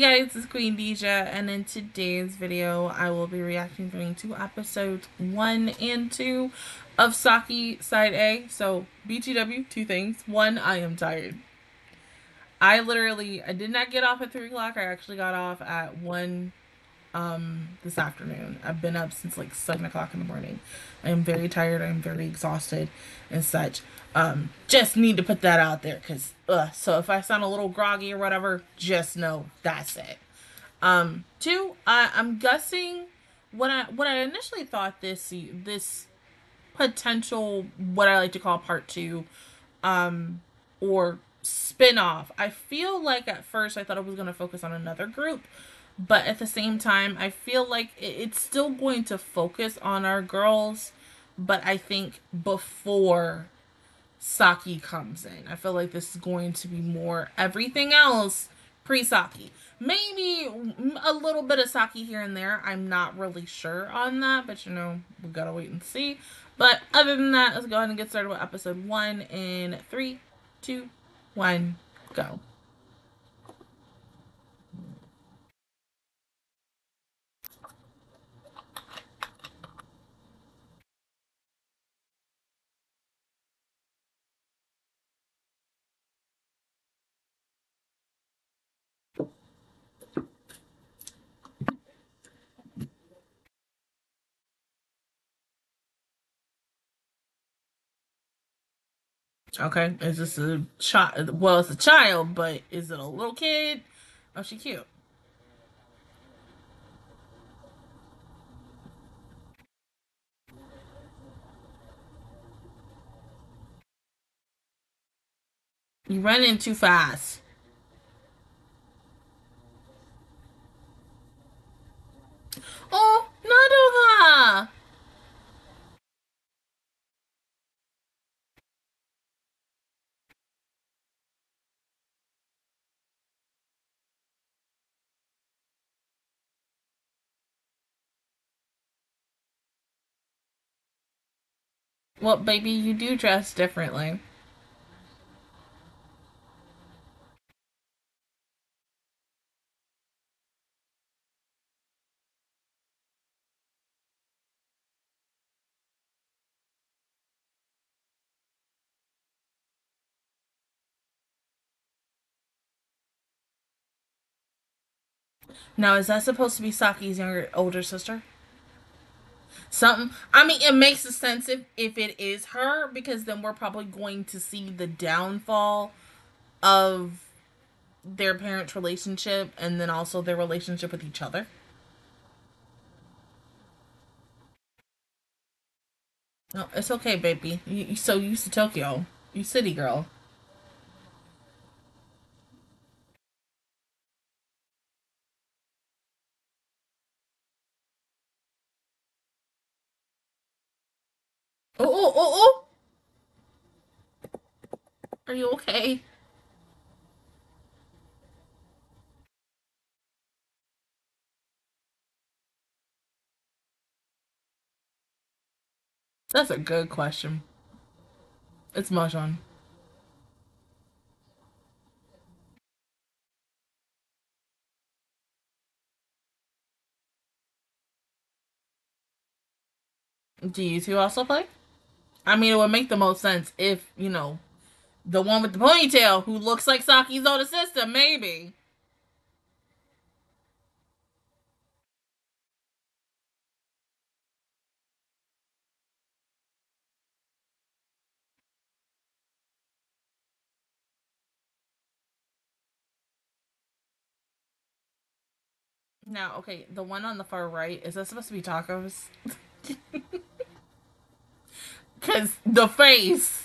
Hey guys, it's Queendija, and in today's video I will be reacting to episodes 1 and 2 of Saki Side A. So BTW, two things. One, I am tired. I did not get off at 3 o'clock. I actually got off at 1 this afternoon. I've been up since like 7 o'clock in the morning. I am very tired. I am very exhausted and such. Just need to put that out there because so if I sound a little groggy or whatever, just know that's it. Two, I'm guessing what I initially thought this potential, what I like to call part two or spin-off, I feel like at first I thought it was going to focus on another group, but at the same time I feel like it's still going to focus on our girls, but I think before Saki comes in. I feel like this is going to be more everything else pre-Saki. Maybe a little bit of Saki here and there. I'm not really sure on that, but you know, we gotta wait and see. But other than that, let's go ahead and get started with episode 1 in 3, 2, 1, go. Okay, is this a child? Well, it's a child, but is it a little kid? Oh, she cute. You running too fast. Oh, Nodoka! Well, baby, you do dress differently. Now, is that supposed to be Saki's older sister? Something, I mean, it makes sense if it is her, because then we're probably going to see the downfall of their parents' relationship and then also their relationship with each other. No, it's okay, baby. You're so used to Tokyo. You city girl. Oh! Are you okay? That's a good question. It's Mahjong. Do you two also play? I mean, it would make the most sense if, you know, the one with the ponytail who looks like Saki's older sister, maybe. Now, okay, the one on the far right, is that supposed to be tacos? Because the face.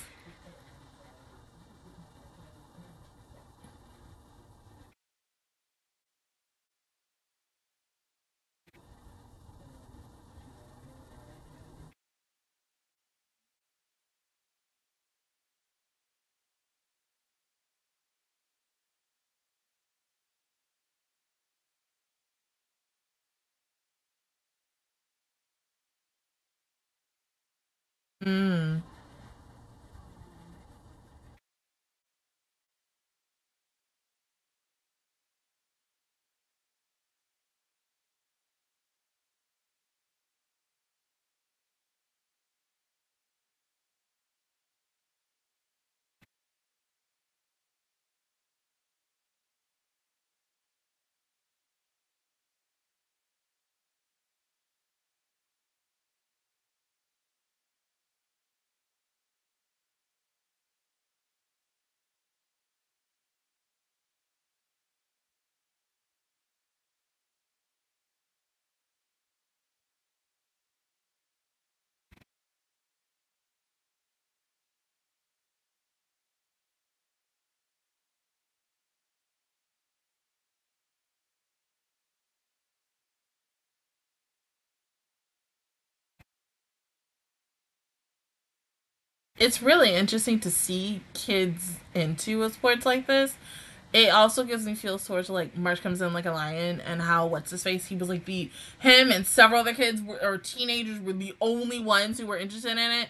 It's really interesting to see kids into a sports like this. It also gives me feels towards like March Comes In Like a Lion and how what's-his-face, he was like him and several other kids or teenagers were the only ones who were interested in it.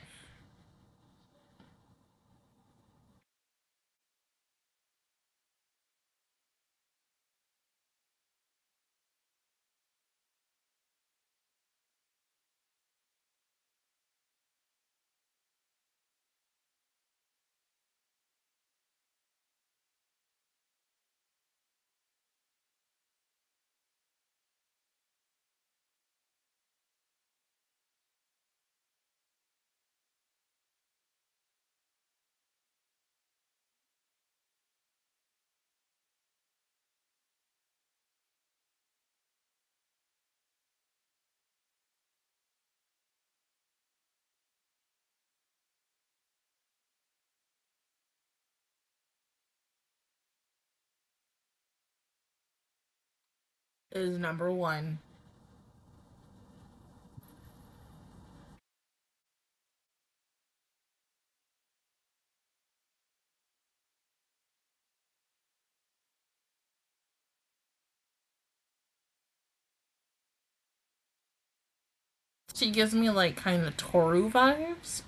Is number one. She gives me like kind of Toru vibes.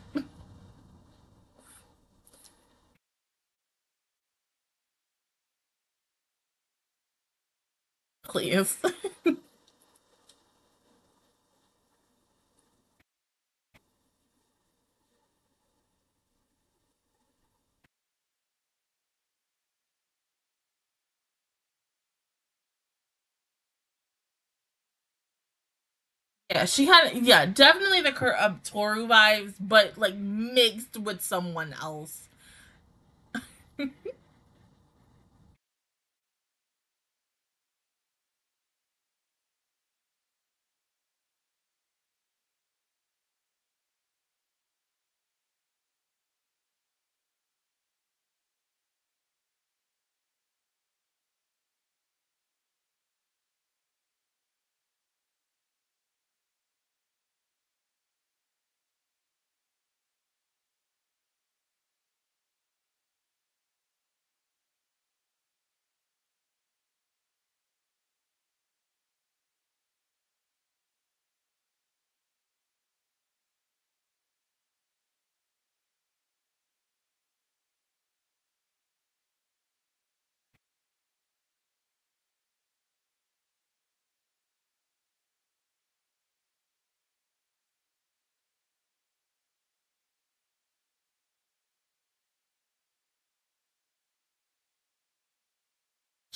Please. Yeah, she had, yeah, definitely the Toru vibes, but like mixed with someone else.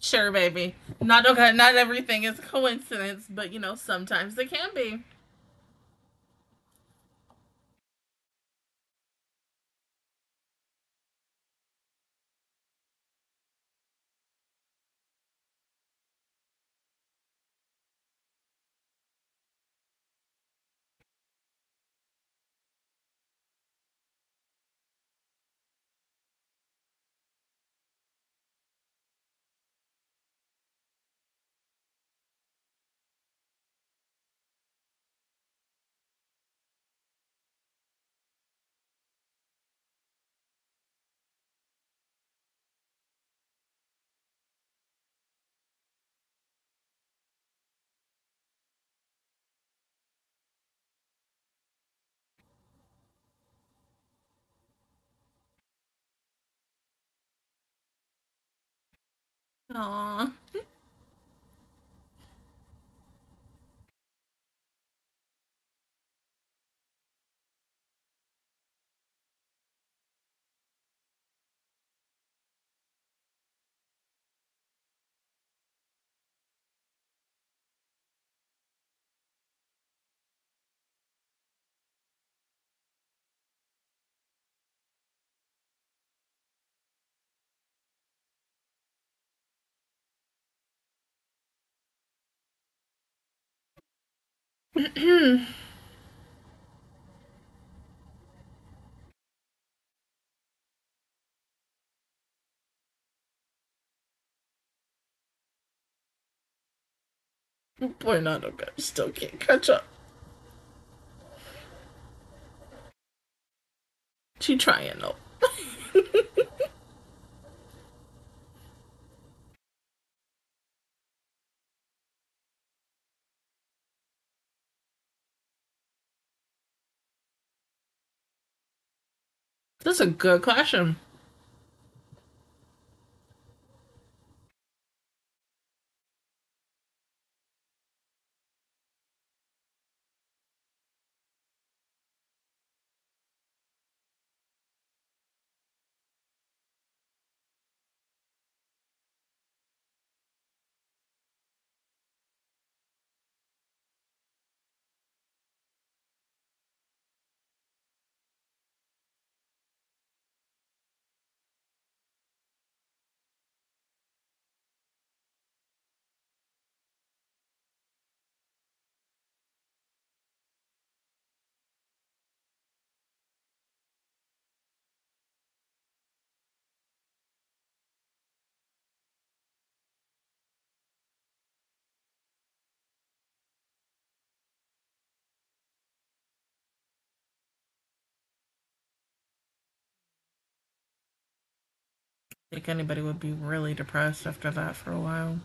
Sure, baby. Nodoka, not everything is coincidence, but you know, sometimes it can be. Aww. Poor Nodoka still can't catch up. She trying though. This is a good question. I think anybody would be really depressed after that for a while.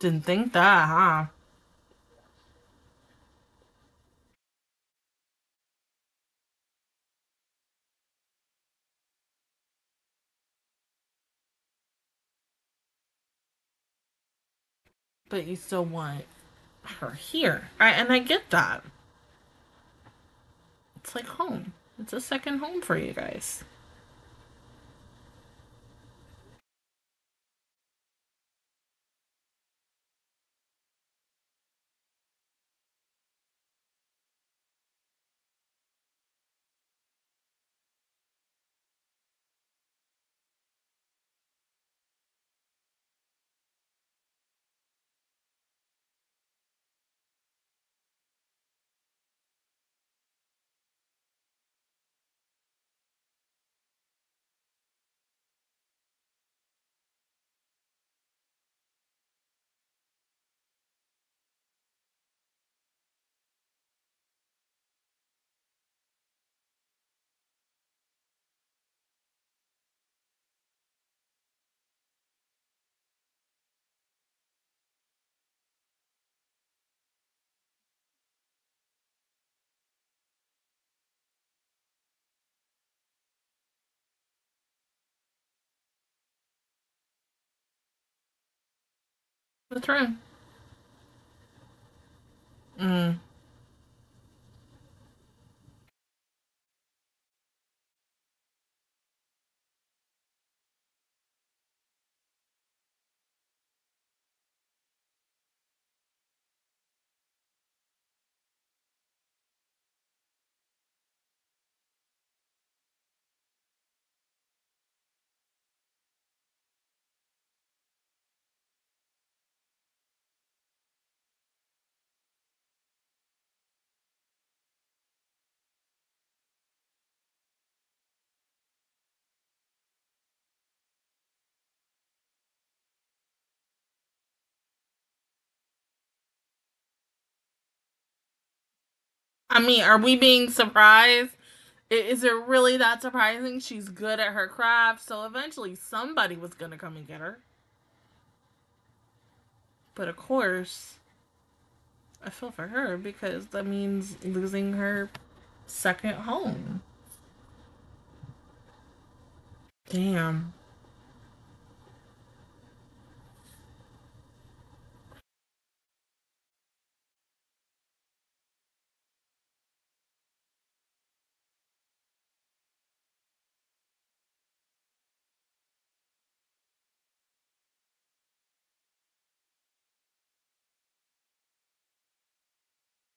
Didn't think that, huh? But you still want her here. And I get that. It's like home. It's a second home for you guys. That's right. I mean, are we being surprised? Is it really that surprising? She's good at her craft, so eventually somebody was going to come and get her. But of course, I feel for her because that means losing her second home. Damn.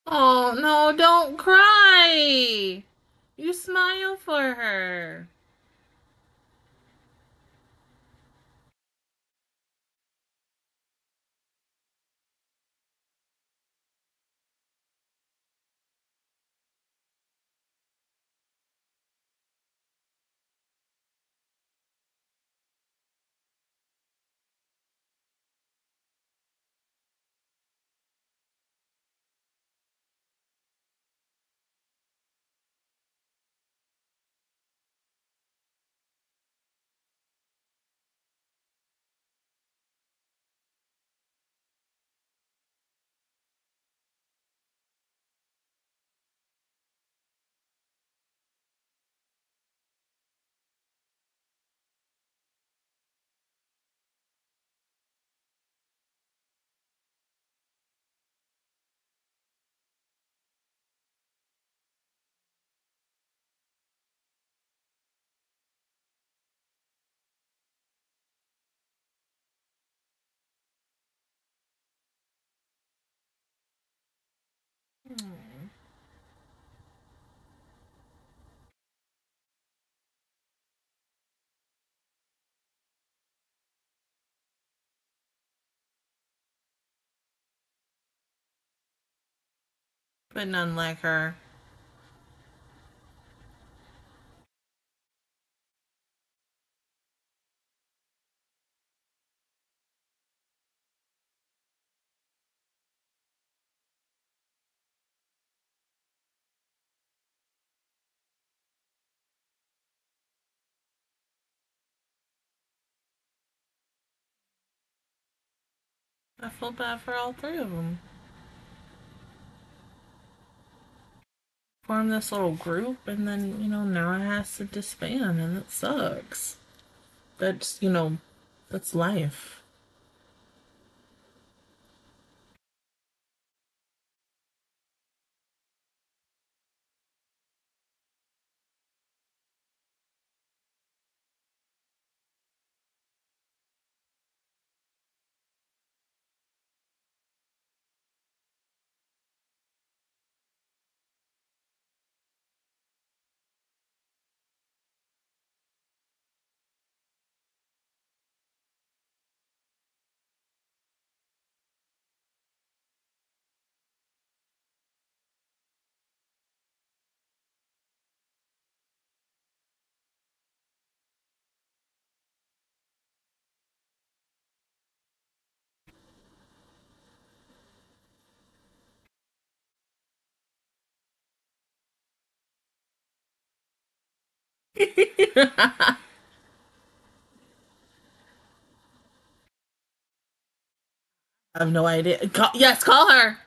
Oh, no, don't cry. You smile for her. But none like her. I feel bad for all three of them. Form this little group, and then, you know, now it has to disband, and it sucks. That's, you know, that's life. I have no idea. Yes, call her.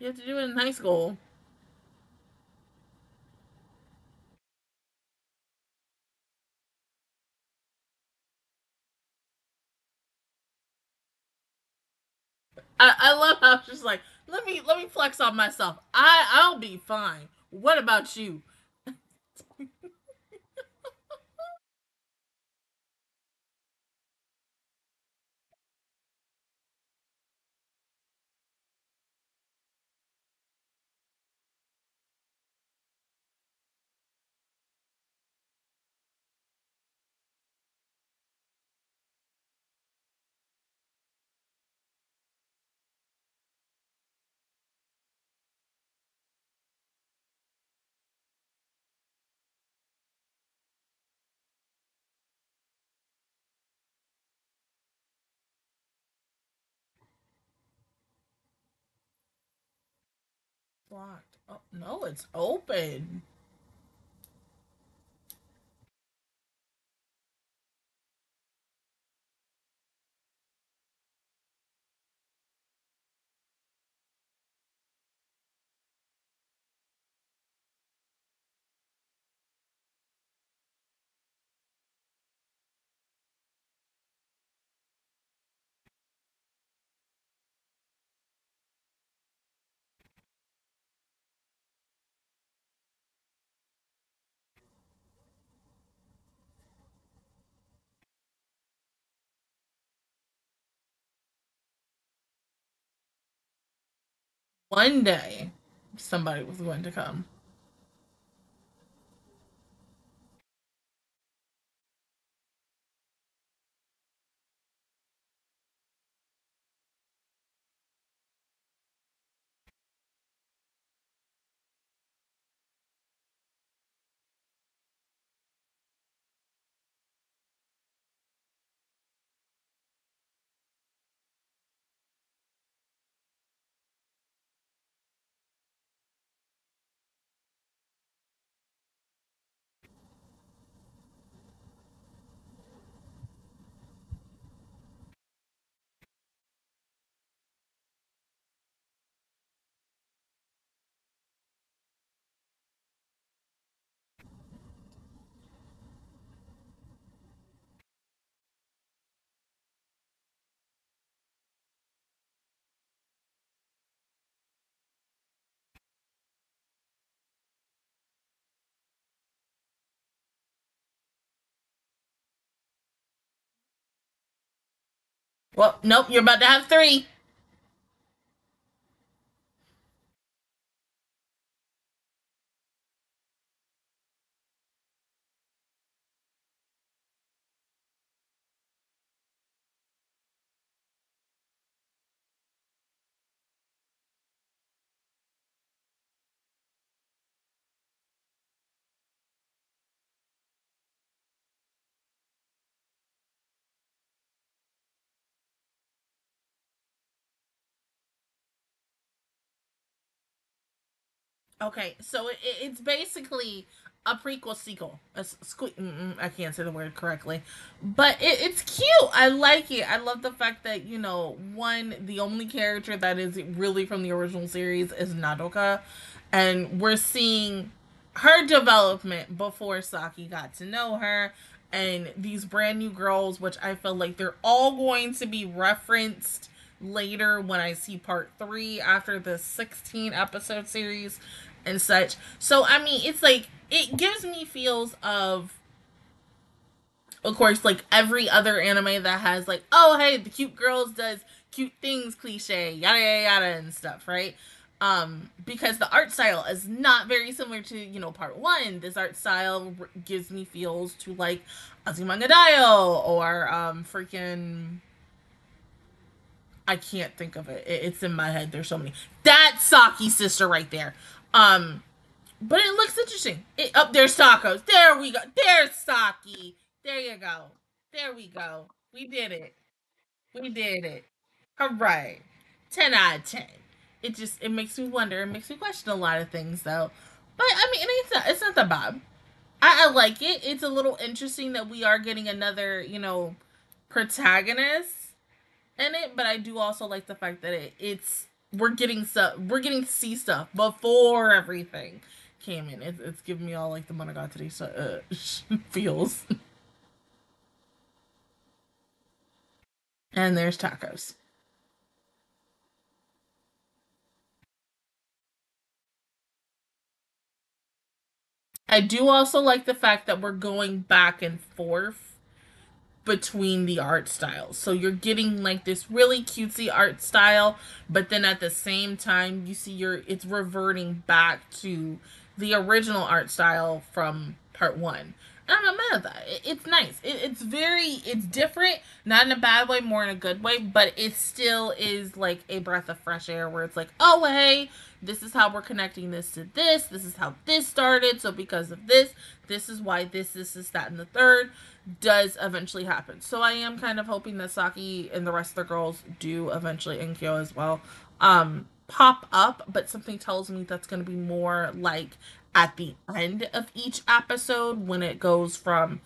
You have to do it in high school. I love how it's just like, let me flex on myself. I'll be fine. What about you? Locked. Oh, no, it's open. one day somebody was going to come. Well, nope, you're about to have three. Okay, so it's basically a prequel sequel. I can't say the word correctly, but it's cute. I like it. I love the fact that, you know, one, the only character that is really from the original series is Nodoka, and we're seeing her development before Saki got to know her, and these brand new girls, which I feel like they're all going to be referenced later when I see part 3 after the 16-episode series and such. So I mean, it's like, it gives me feels of course, like every other anime that has like, oh hey, the cute girls does cute things cliche, yada yada yada and stuff, right? Because the art style is not very similar to, you know, part 1. This art style gives me feels to like Azumanga Daioh or freaking, I can't think of it. It's in my head. There's so many. That's Saki's sister right there. But it looks interesting. There's tacos. There we go. There's Saki. There you go. There we go. We did it. We did it. All right. 10 out of 10. It makes me wonder. It makes me question a lot of things though. But I mean, it's not the Bob. I like it. It's a little interesting that we are getting another, you know, protagonist in it, but I do also like the fact that we're getting to see stuff before everything came in. It's giving me all like the Monogatari feels. And there's tacos. I do also like the fact that we're going back and forth between the art styles. So you're getting like this really cutesy art style, but then at the same time you see it's reverting back to the original art style from part 1. And I'm not mad at that. It's nice. It's different, not in a bad way, more in a good way, but it still is like a breath of fresh air where it's like, oh hey, this is how we're connecting this to this. This is how this started. So because of this, this is why this, that, and the third does eventually happen. So I am kind of hoping that Saki and the rest of the girls do eventually, and Kyo as well, pop up. But something tells me that's going to be more like at the end of each episode when it goes from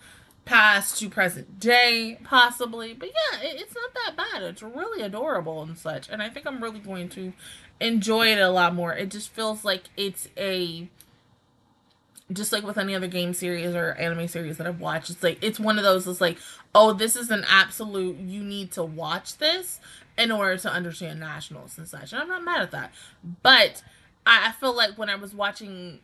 past to present day, possibly. But yeah, it's not that bad. It's really adorable and such. And I think I'm really going to enjoy it a lot more. It just feels like it's just like with any other game series or anime series that I've watched, it's like, it's one of those that's like, oh, this is an absolute, you need to watch this in order to understand nationals and such. And I'm not mad at that. But I feel like when I was watching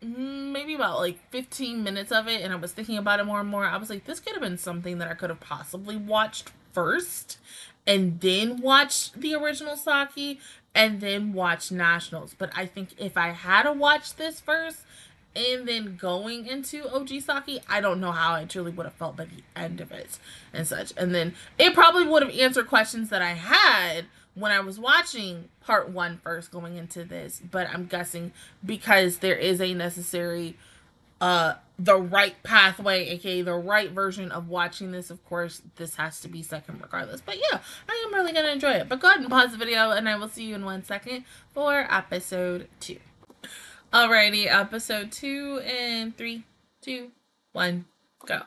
maybe about like 15 minutes of it and I was thinking about it more and more, I was like, this could have been something that I could have possibly watched first and then watch the original Saki and then watch Nationals. But I think if I had to watch this first and then going into OG Saki, I don't know how I truly would have felt by the end of it and such. And then it probably would have answered questions that I had when I was watching part one first going into this. But I'm guessing because there is a necessary, the right pathway, aka the right version of watching this, of course, this has to be second regardless. But yeah, I am really going to enjoy it. But go ahead and pause the video and I will see you in 1 second for episode 2. Alrighty, episode 2 in 3, 2, 1, go.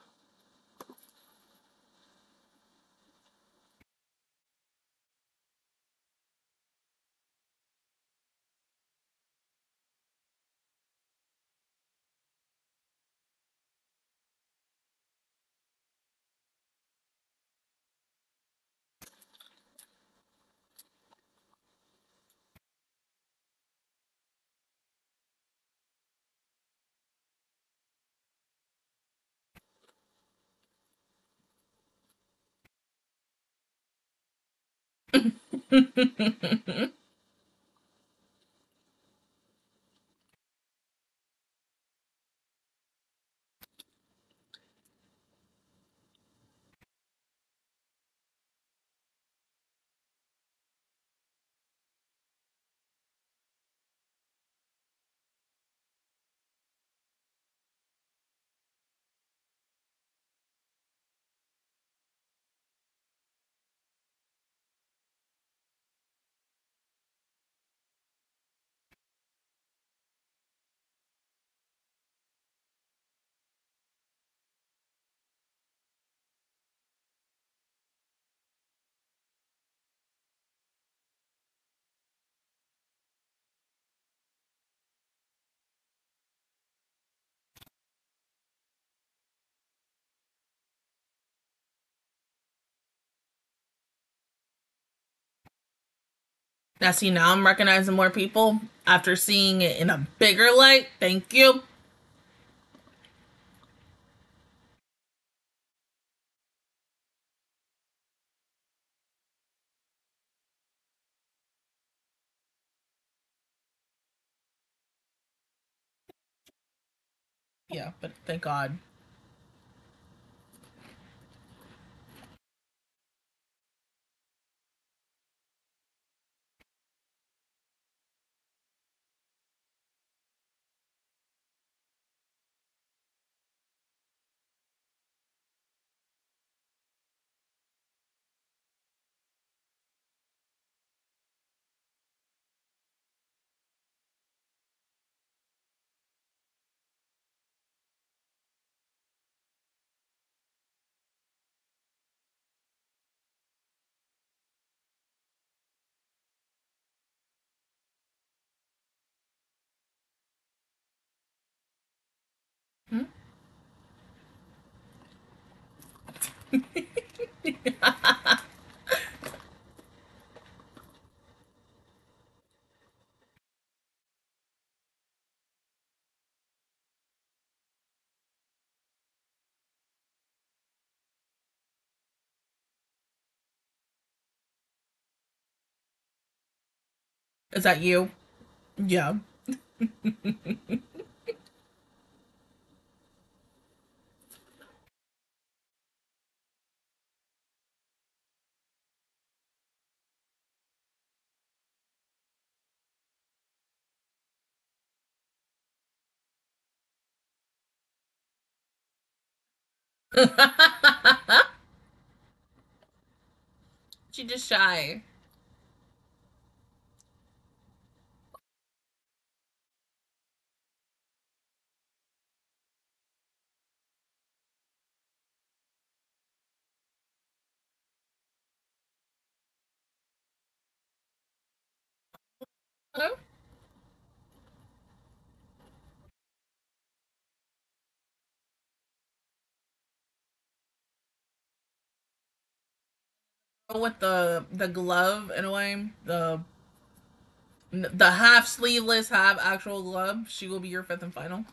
Now, see, now I'm recognizing more people after seeing it in a bigger light. Thank you. Yeah, but thank God. Is that you? Yeah. She just shy. Hello? With the glove in a way, the half sleeveless, half actual glove, she will be your fifth and final.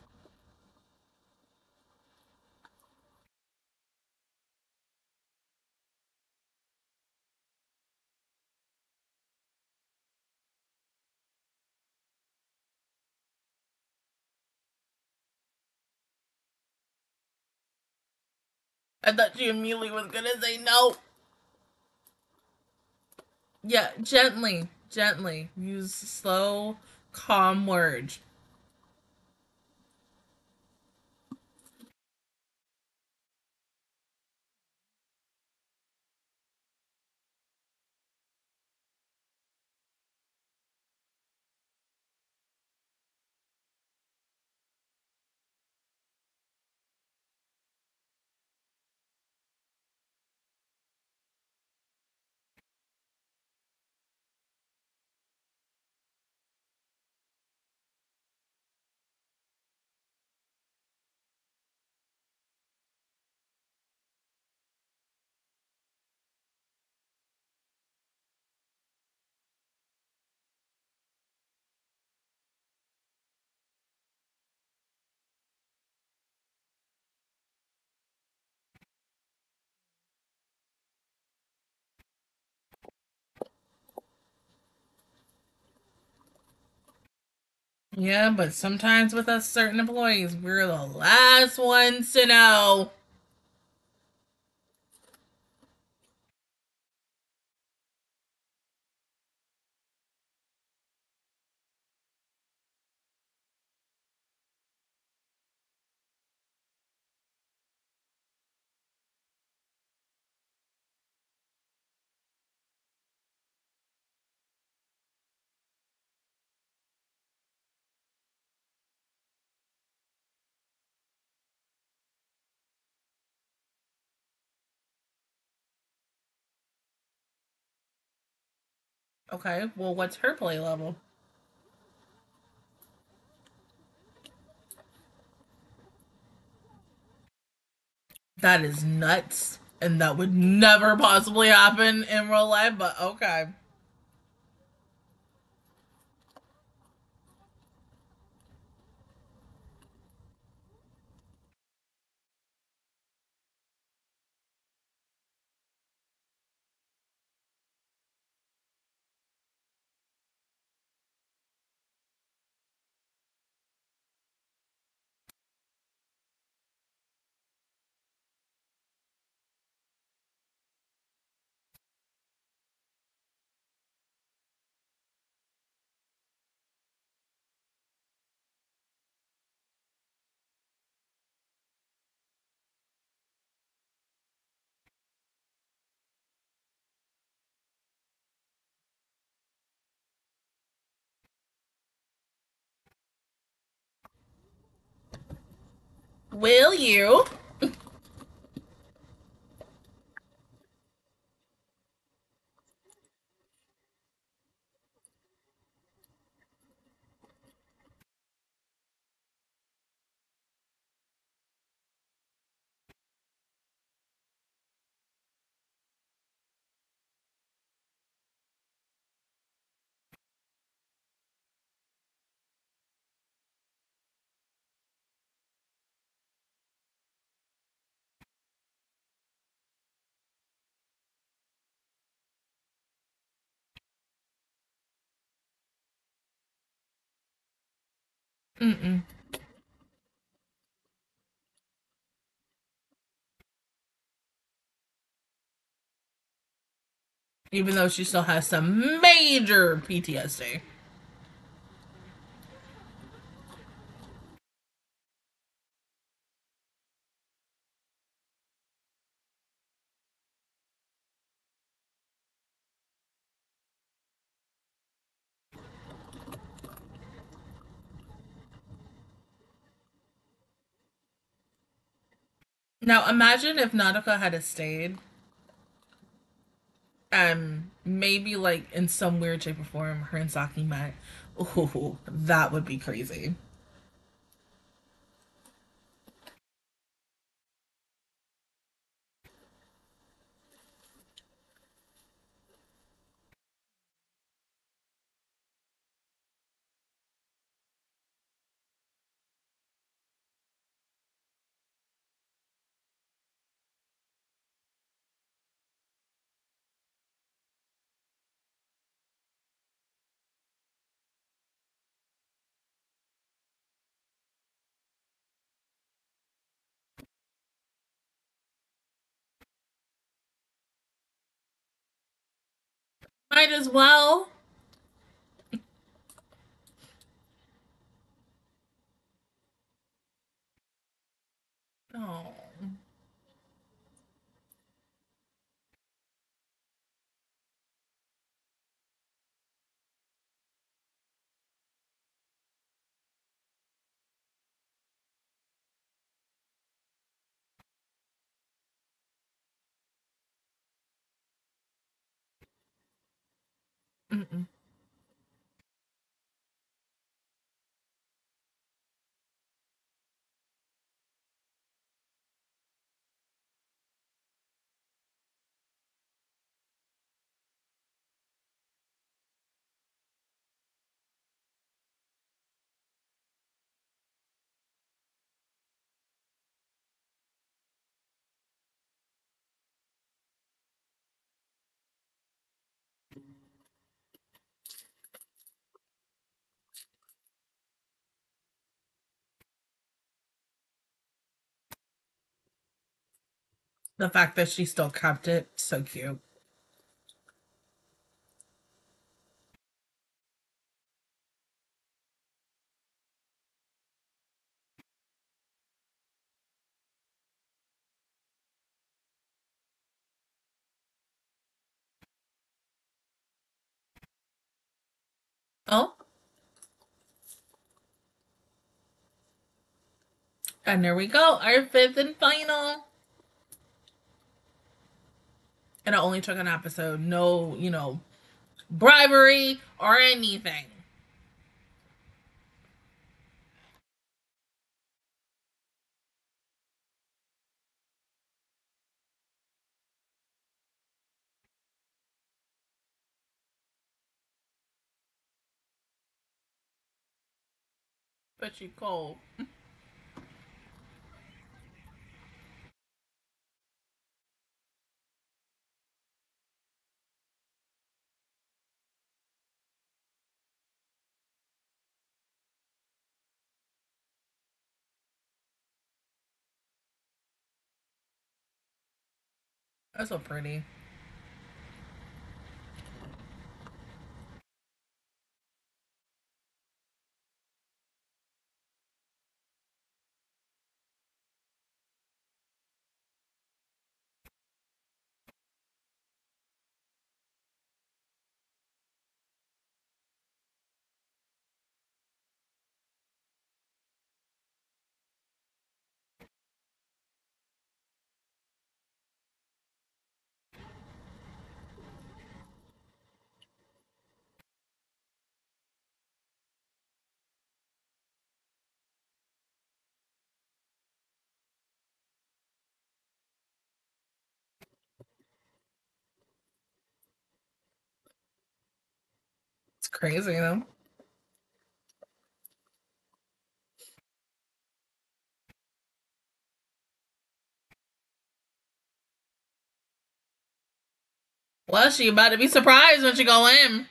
I thought she immediately was gonna say no. Yeah, gently. Gently. Use slow, calm words. Yeah, but sometimes with us certain employees, we're the last ones to know. Okay, well, what's her play level? That is nuts, and that would never possibly happen in real life, but okay. Will you? Mm-mm. Even though she still has some major PTSD. Now, imagine if Nodoka had stayed, maybe, like, in some weird shape or form, her and Saki met. Ooh, that would be crazy. Might as well. Oh. Mm-mm. The fact that she still kept it, so cute. Oh. And there we go, our fifth and final. And it only took an episode. No, you know, bribery or anything. But you cold. That's so pretty. Crazy though. Well, she about to be surprised when she go in.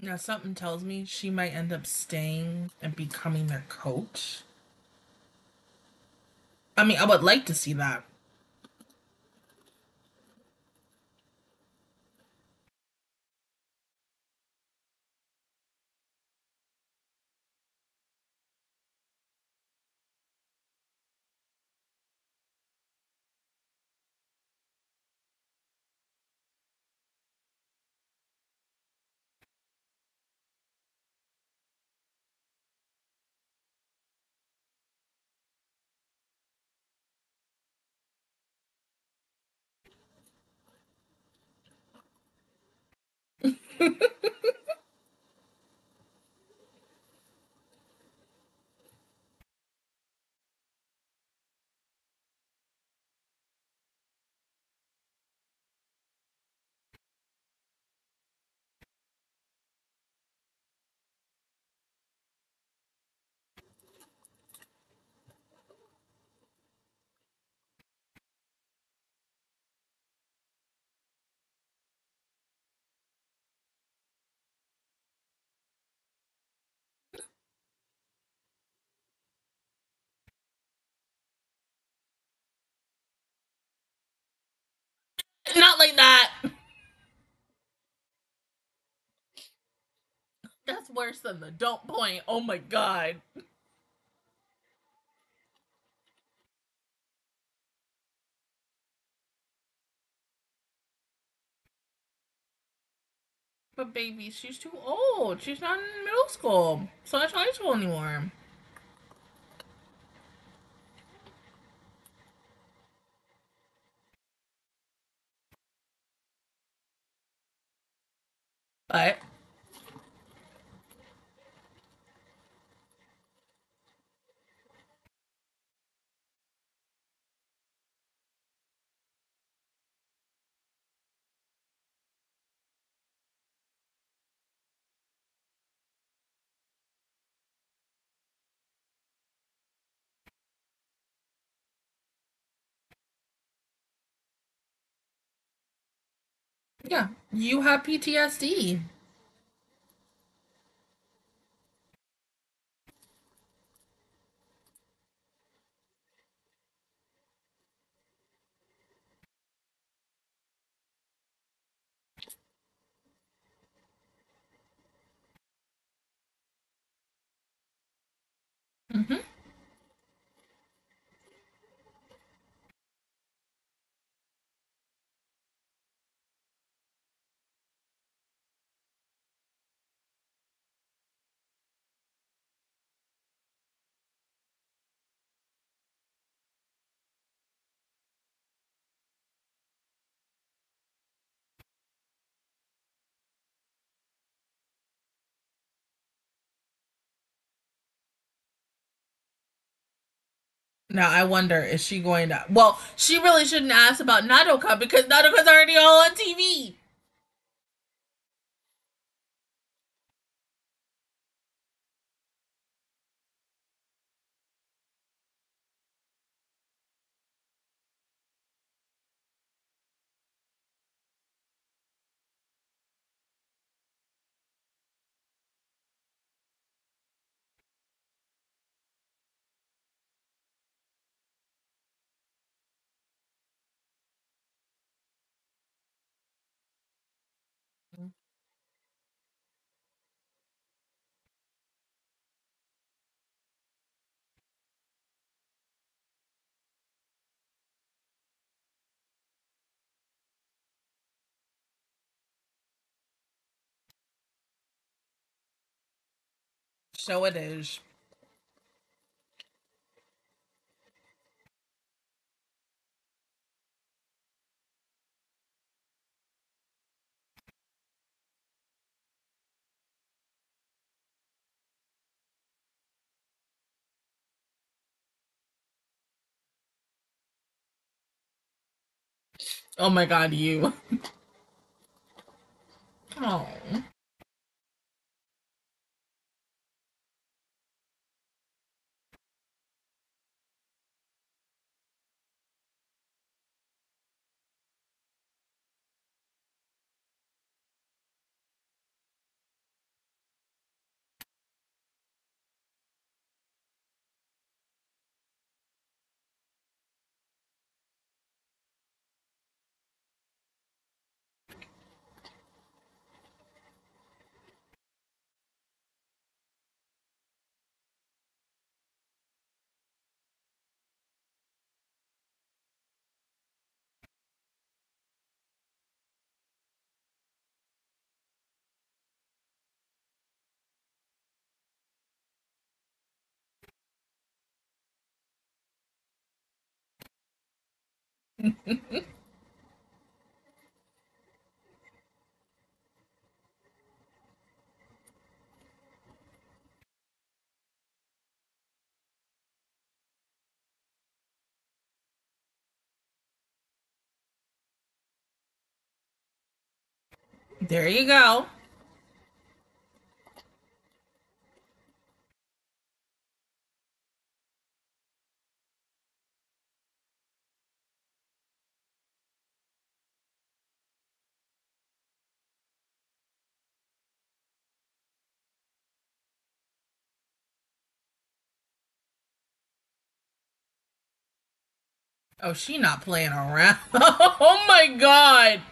Now, something tells me she might end up staying and becoming their coach. I mean, I would like to see that. worse than the don't point. Oh my god. But baby, she's too old. She's not in middle school. So that's high school anymore. But yeah, you have PTSD. Now, I wonder, is she going to... Well, she really shouldn't ask about Nodoka because Nadoka's already all on TV. So it is. Oh my god, you. Oh. There you go. Oh, she not playing around. Oh my god.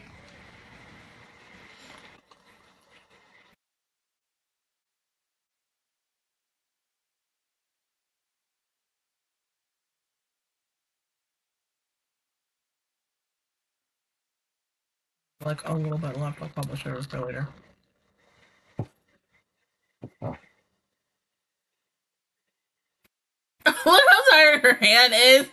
like a little bit left, I'll publish it for later. Look how tired her hand is.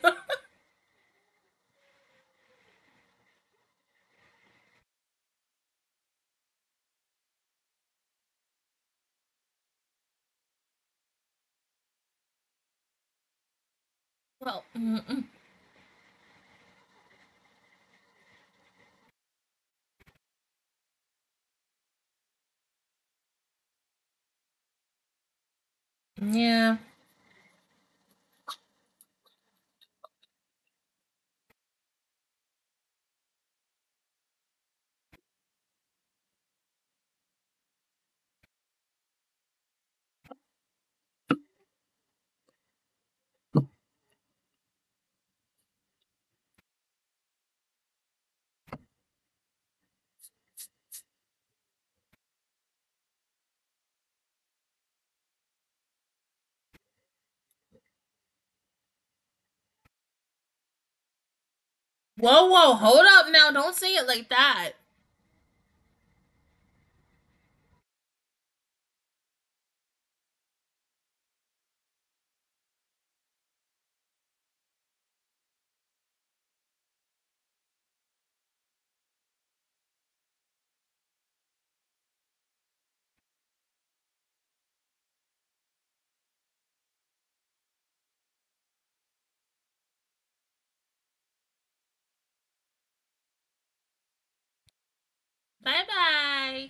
Well, yeah. Whoa, whoa, hold up now. Don't say it like that. Bye-bye.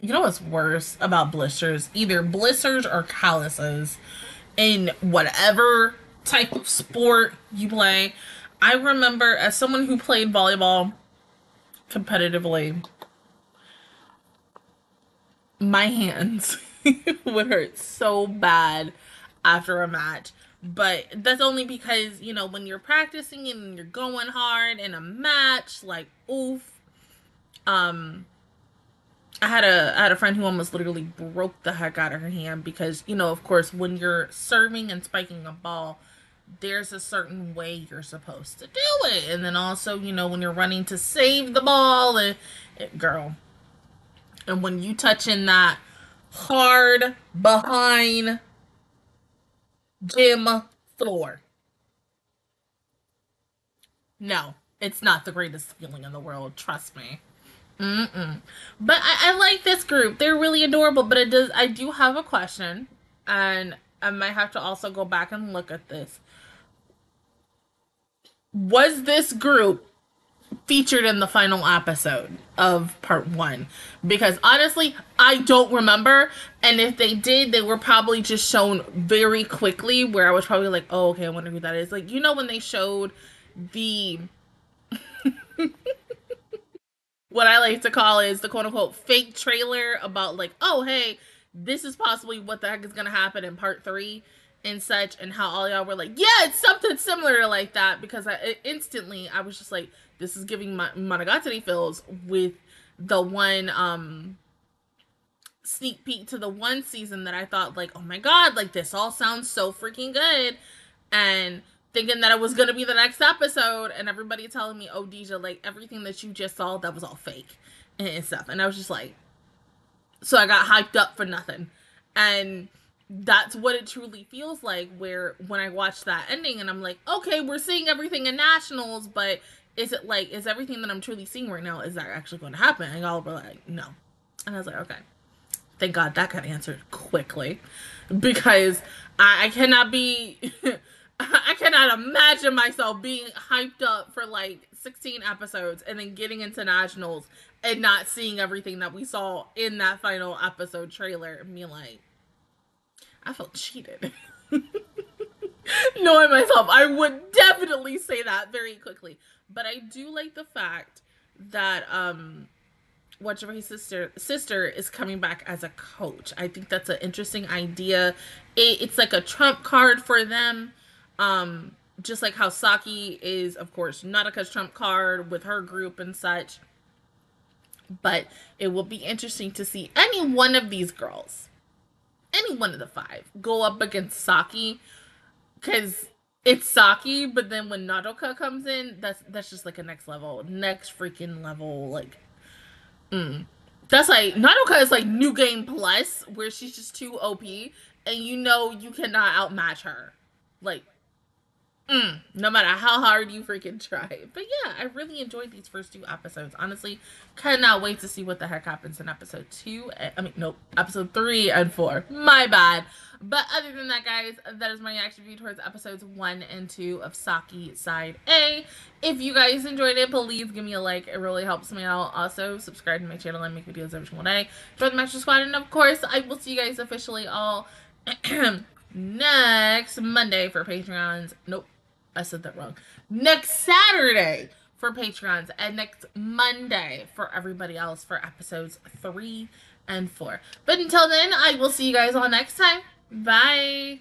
You know what's worse about blisters? Either blisters or calluses in whatever type of sport you play. I remember as someone who played volleyball competitively, my hands would hurt so bad after a match. But that's only because, you know, when you're practicing and you're going hard in a match, like, oof. I had a friend who almost literally broke the heck out of her hand because, you know, of course, when you're serving and spiking a ball, there's a certain way you're supposed to do it. And then also, you know, when you're running to save the ball, and when you touch in that hard behind gym floor, no, it's not the greatest feeling in the world, trust me. But I like this group. They're really adorable, but it does. I do have a question, and I might have to also go back and look at this. Was this group featured in the final episode of part 1? Because honestly, I don't remember, and if they did, they were probably just shown very quickly, where I was probably like, oh, okay, I wonder who that is. Like, you know, when they showed the... what I like to call is the quote-unquote fake trailer about, like, oh, hey, this is possibly what the heck is going to happen in part 3 and such, and how all y'all were like, yeah, it's something similar like that, because I was just like, this is giving my Monogatari feels with the one sneak peek to the one season that I thought, like, oh my god, like, this all sounds so freaking good, and thinking that it was going to be the next episode, and everybody telling me, oh, Deja, like, everything that you just saw, that was all fake and stuff. And I was just like, so I got hyped up for nothing. And that's what it truly feels like, where when I watch that ending and I'm like, okay, we're seeing everything in Nationals, but is it like, is everything that I'm truly seeing right now, is that actually going to happen? And y'all were like, no. And I was like, okay. Thank God that got answered quickly, because I cannot be... I cannot imagine myself being hyped up for like 16 episodes and then getting into nationals and not seeing everything that we saw in that final episode trailer and being like, I felt cheated. Knowing myself, I would definitely say that very quickly. But I do like the fact that Watchaway's sister is coming back as a coach. I think that's an interesting idea. It's like a trump card for them. Just like how Saki is, of course, Nodoka's trump card with her group and such. But it will be interesting to see any one of these girls, any one of the five, go up against Saki. Because it's Saki, but then when Nodoka comes in, that's just like a next level. Next freaking level, like... That's like, Nodoka is like New Game Plus, where she's just too OP, and you know you cannot outmatch her. Like, no matter how hard you freaking try. But yeah, I really enjoyed these first two episodes. Honestly, cannot wait to see what the heck happens in episode 3 and 4. My bad. But other than that, guys, that is my reaction view towards episodes 1 and 2 of Saki Side A. If you guys enjoyed it, please give me a like. It really helps me out. Also, subscribe to my channel. I make videos every single day. Join the Master Squad. And, of course, I will see you guys officially all next Monday for Patreons. Nope, I said that wrong. Next Saturday for Patreons. And next Monday for everybody else for episodes 3 and 4. But until then, I will see you guys all next time. Bye.